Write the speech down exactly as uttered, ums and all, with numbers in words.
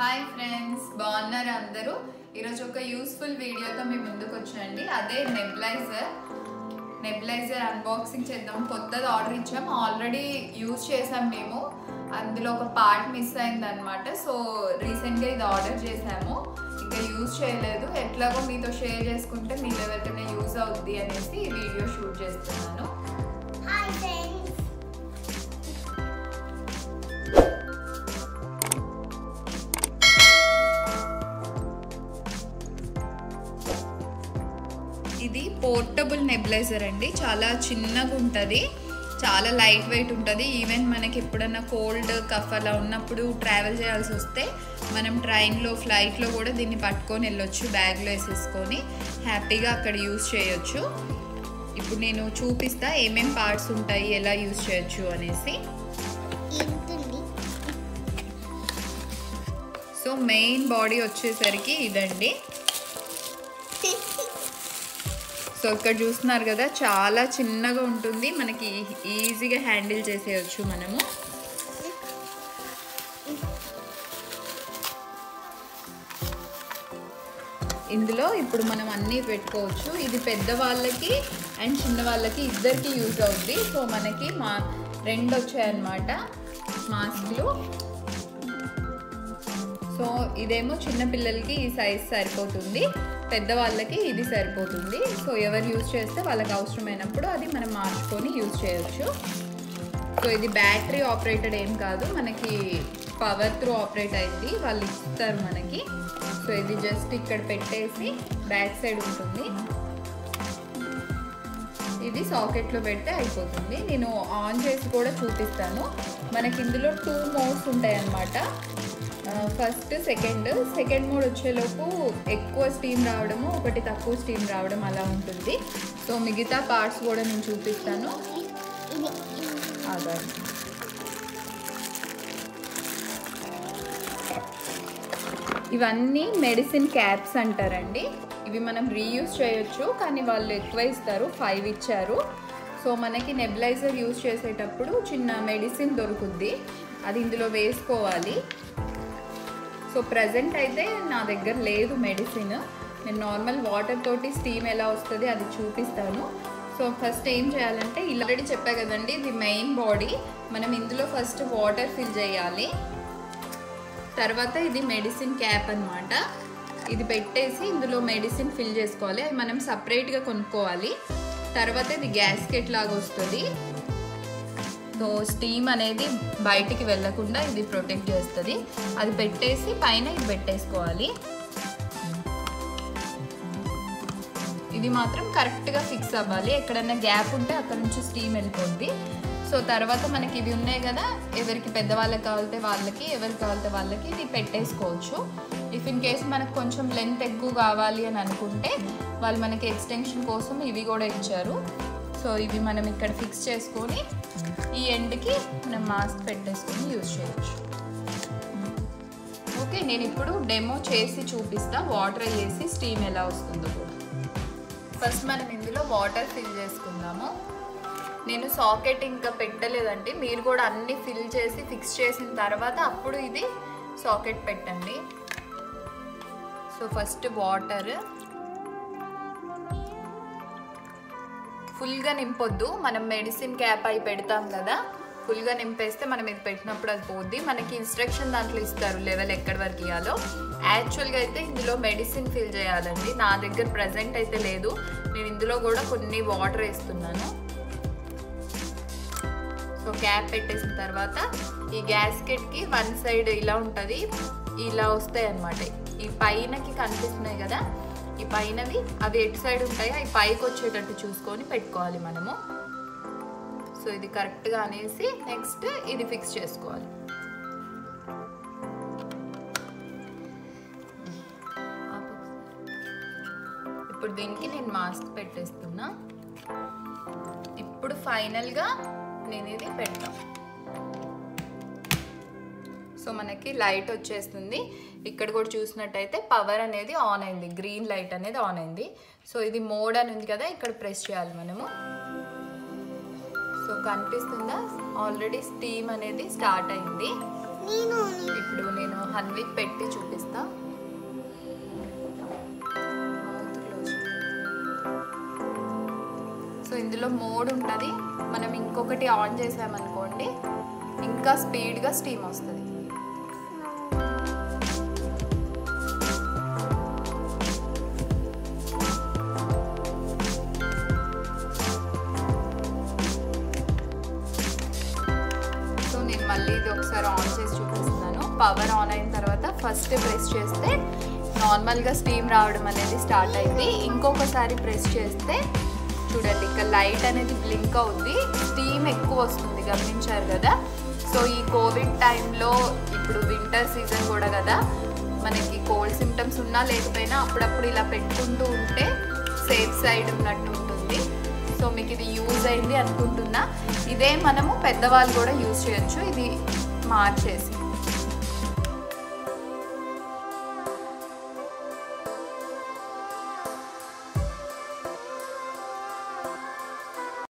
Hi friends बागुन्नारा अंदरू ఈరోజు ఒక useful వీడియోతో మీ ముందుకు వచ్చాండి అదే నెబులైజర్ నెబులైజర్ అన్బాక్సింగ్ చేద్దాం కొత్తది ఆర్డర్ ఇచ్చాం ఆల్రెడీ యూస్ చేసాం మేము అందులో ఒక పార్ట్ మిస్ అయింది అన్నమాట సో రీసెంట్ గా ఇది ఆర్డర్ చేసాము ఇంకా యూస్ చేయలేదు ఎట్లాగో మీతో షేర్ చేసుకుంటే మీ లెవెల్కనే యూస్ అవుద్ది అనేసి ఈ వీడియో షూట్ చేస్తున్నాను హాయ్ ఫ్రెండ్స్ ఇది పోర్టబుల్ నెబులైజర్ అండి చాలా చిన్నగా ఉంటది చాలా లైట్ వెయిట్ ఉంటది ఈవెన్ మనకి ఎప్పుడైనా కోల్డ్ కఫ్ అలా ఉన్నప్పుడు ట్రావెల్ చేయాల్సి వస్తే మనం ట్రైన్ లో ఫ్లైట్ లో కూడా దీన్ని పట్టుకొని వెళ్ళొచ్చు బ్యాగ్ లో వేసేసుకొని హ్యాపీగా అక్కడ యూస్ చేయొచ్చు ఇప్పుడు నేను చూపిస్తా ఏమేం పార్ట్స్ ఉంటాయి ఎలా యూస్ చేయొచ్చు అనేసి సో మెయిన్ బాడీ వచ్చేసరికి ఇదండి సో ఇక్కడ చూస్తున్నారు కదా చాలా చిన్నగా ఉంటుంది మనకి ఈజీగా హ్యాండిల్ చేసేయచ్చు మనము ఇందులో ఇప్పుడు మనం అన్నీ పెట్టుకోవచ్చు ఇది పెద్దవాళ్ళకి అండ్ చిన్న వాళ్ళకి ఇద్దరికి యూజ్ అవుద్ది సో మనకి మా రెండు వచ్చాయన్నమాట మాస్క్లు సో ఇదేమో చిన్నపిల్లలకి ఈ సైజ్ సరిపోతుంది పెద్దవాళ్ళకి ఇది సరిపోతుంది సో ఎవరు యూజ్ చేస్తే వాళ్ళకి అవసరమైనప్పుడు అది మనం మార్చుకొని యూజ్ చేయొచ్చు సో ఇది బ్యాటరీ ఆపరేటెడ్ ఏం కాదు మనకి పవర్ త్రూ ఆపరేట్ అయింది వాళ్ళు ఇస్తారు మనకి సో ఇది జస్ట్ ఇక్కడ పెట్టేసి బ్యాక్ సైడ్ ఉంటుంది ఇది సాకెట్లో పెడితే అయిపోతుంది నేను ఆన్ చేసి కూడా చూపిస్తాను మనకి ఇందులో టూ మోడ్స్ ఉంటాయి అన్నమాట ఫస్ట్ సెకండ్ సెకండ్ మోడ్ వచ్చేలోపు ఎక్కువ స్టీమ్ రావడము ఒకటి తక్కువ స్టీమ్ రావడం అలా ఉంటుంది సో మిగతా పార్ట్స్ కూడా నేను చూపిస్తాను అదే ఇవన్నీ మెడిసిన్ క్యాప్స్ అంటారండి ఇవి మనం రీయూజ్ చేయొచ్చు కానీ వాళ్ళు ఎక్కువ ఇస్తారు ఫైవ్ ఇచ్చారు సో మనకి నెబులైజర్ యూజ్ చేసేటప్పుడు చిన్న మెడిసిన్ దొరుకుద్ది అది ఇందులో వేసుకోవాలి సో ప్రజెంట్ అయితే నా దగ్గర లేదు మెడిసిన్ నేను నార్మల్ వాటర్ తోటి స్టీమ్ ఎలా వస్తుంది అది చూపిస్తాను సో ఫస్ట్ ఏం చేయాలంటే ఆల్రెడీ చెప్పా కదండి ఇది మెయిన్ బాడీ మనం ఇందులో ఫస్ట్ వాటర్ ఫిల్ చేయాలి తర్వాత ఇది మెడిసిన్ క్యాప్ అన్నమాట ఇది పెట్టేసి ఇందులో మెడిసిన్ ఫిల్ చేసుకోవాలి అది మనం సపరేట్గా కొనుక్కోవాలి తర్వాత ఇది గ్యాస్కెట్ లాగా వస్తుంది సో స్టీమ్ అనేది బయటికి వెళ్ళకుండా ఇది ప్రొటెక్ట్ చేస్తుంది అది పెట్టేసి పైన ఇది పెట్టేసుకోవాలి ఇది మాత్రం కరెక్ట్గా ఫిక్స్ అవ్వాలి ఎక్కడైనా గ్యాప్ ఉంటే అక్కడ నుంచి స్టీమ్ వెళ్ళిపోద్ది సో తర్వాత మనకి ఇవి ఉన్నాయి కదా ఎవరికి పెద్దవాళ్ళకి కావాలితే వాళ్ళకి ఎవరికి కావాలితే వాళ్ళకి ఇది పెట్టేసుకోవచ్చు ఇఫ్ ఇన్ కేసు మనకు కొంచెం లెంత్ ఎక్కువ కావాలి అని అనుకుంటే వాళ్ళు మనకి ఎక్స్టెన్షన్ కోసం ఇవి కూడా ఇచ్చారు సో ఇవి మనం ఇక్కడ ఫిక్స్ చేసుకొని ఈ ఎండ్కి మనం మాస్క్ పెట్టేసుకొని యూజ్ చేయొచ్చు ఓకే నేను ఇప్పుడు డెమో చేసి చూపిస్తా వాటర్ వేసి స్టీమ్ ఎలా వస్తుందో కూడా ఫస్ట్ మనం ఇందులో వాటర్ ఫిల్ చేసుకుందాము నేను సాకెట్ ఇంకా పెట్టలేదండి మీరు కూడా అన్నీ ఫిల్ చేసి ఫిక్స్ చేసిన తర్వాత అప్పుడు ఇది సాకెట్ పెట్టండి సో ఫస్ట్ వాటర్ ఫుల్గా నింపొద్దు మనం మెడిసిన్ క్యాప్ అయి పెడతాం కదా ఫుల్గా నింపేస్తే మనం ఇది పెట్టినప్పుడు అది పోద్ది మనకి ఇన్స్ట్రక్షన్ దాంట్లో ఇస్తారు లెవెల్ ఎక్కడి వరకు ఇవ్వాలో యాక్చువల్గా అయితే ఇందులో మెడిసిన్ ఫిల్ చేయాలండి నా దగ్గర ప్రజెంట్ అయితే లేదు నేను ఇందులో కూడా కొన్ని వాటర్ వేస్తున్నాను సో క్యాప్ పెట్టేసిన తర్వాత ఈ గ్యాస్కెట్కి వన్ సైడ్ ఇలా ఉంటుంది ఇలా వస్తాయి అన్నమాట ఈ పైనకి కనిపిస్తున్నాయి కదా ఈ పైనవి అవి ఎటు సైడ్ ఉంటాయో అవి పైకి వచ్చేటట్టు చూసుకొని పెట్టుకోవాలి మనము సో ఇది కరెక్ట్గా అనేసి నెక్స్ట్ ఇది ఫిక్స్ చేసుకోవాలి ఇప్పుడు దీనికి నేను మాస్క్ పెట్టేస్తున్నా ఇప్పుడు ఫైనల్గా నేను ఇది పెడతాను సో మనకి లైట్ వచ్చేస్తుంది ఇక్కడ కూడా చూసినట్టయితే పవర్ అనేది ఆన్ అయింది గ్రీన్ లైట్ అనేది ఆన్ అయింది సో ఇది మోడ్ అని ఉంది కదా ఇక్కడ ప్రెస్ చేయాలి మనము సో కనిపిస్తుందా ఆల్రెడీ స్టీమ్ అనేది స్టార్ట్ అయింది నేను ఇప్పుడు నేను హన్విక్ పెట్టి చూపిస్తా. సో ఇందులో మోడ్ ఉంటుంది, మనం ఇంకొకటి ఆన్ చేసామనుకోండి ఇంకా స్పీడ్గా స్టీమ్ వస్తుంది. మళ్ళీ ఇది ఒకసారి ఆన్ చేసి చూపిస్తున్నాను. పవర్ ఆన్ అయిన తర్వాత ఫస్ట్ ప్రెస్ చేస్తే నార్మల్గా స్టీమ్ రావడం అనేది స్టార్ట్ అయింది. ఇంకొకసారి ప్రెస్ చేస్తే చూడండి ఇక లైట్ అనేది బ్లింక్ అవుద్ది, స్టీమ్ ఎక్కువ వస్తుంది గమనించారు కదా. సో ఈ కోవిడ్ టైంలో ఇప్పుడు వింటర్ సీజన్ కూడా కదా, మనకి కోల్డ్ సిమ్టమ్స్ ఉన్నా లేకపోయినా అప్పుడప్పుడు ఇలా పెట్టుకుంటూ ఉంటే సేఫ్ సైడ్ ఉన్నట్టు ఉంటుంది. సో మీకు ఇది యూజ్ అయింది అనుకుంటున్నా. ఇదే మనము పెద్దవాళ్ళు కూడా యూజ్ చేయొచ్చు ఇది మార్చేసి.